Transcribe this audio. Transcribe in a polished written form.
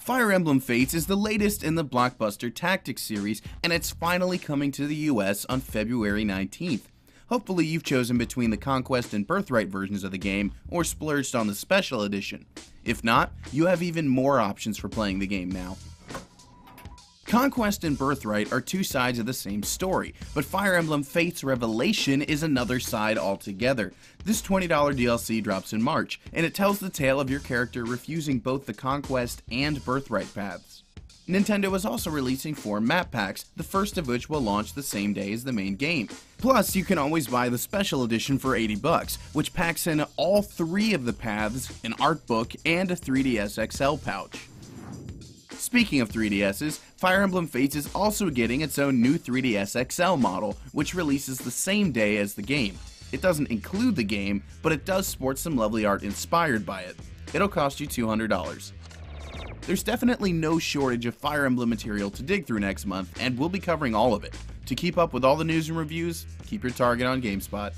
Fire Emblem Fates is the latest in the blockbuster tactics series, and it's finally coming to the US on February 19th. Hopefully you've chosen between the Conquest and Birthright versions of the game, or splurged on the Special Edition. If not, you have even more options for playing the game now. Conquest and Birthright are two sides of the same story, but Fire Emblem Fates: Revelation is another side altogether. This $20 DLC drops in March, and it tells the tale of your character refusing both the Conquest and Birthright paths. Nintendo is also releasing 4 map packs, the first of which will launch the same day as the main game. Plus, you can always buy the Special Edition for $80, which packs in all 3 of the paths, an art book, and a 3DS XL pouch. Speaking of 3DSs, Fire Emblem Fates is also getting its own new 3DS XL model, which releases the same day as the game. It doesn't include the game, but it does sport some lovely art inspired by it. It'll cost you $200. There's definitely no shortage of Fire Emblem material to dig through next month, and we'll be covering all of it. To keep up with all the news and reviews, keep your target on GameSpot.